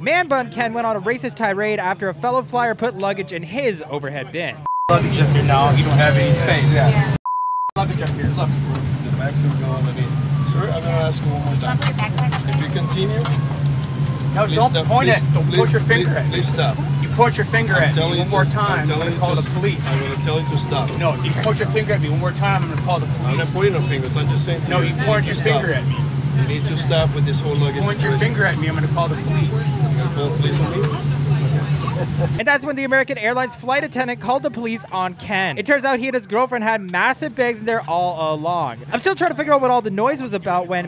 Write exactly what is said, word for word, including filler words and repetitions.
Man Bun Ken went on a racist tirade after a fellow flyer put luggage in his overhead bin. Luggage up here now, you don't have any space. Yeah. Yeah. Luggage up here, look. The maximum going in. Sir, I'm going to ask you one more time. If you continue... No, please don't stop. Point please, it. Don't please, put your finger please, at it. Please stop. You put your finger I'm at me one more time, I'm, I'm going to call the police. I'm going to tell you to stop. No, if you put your finger at me one more time, I'm going to call the police. I'm not pointing no fingers, I'm just saying to no, you. No, you point your stop. Finger at me. You need to stop with this whole luggage. Point your finger at me, I'm going to call the police. And that's when the American Airlines flight attendant called the police on Ken. It turns out he and his girlfriend had massive bags in there all along. I'm still trying to figure out what all the noise was about when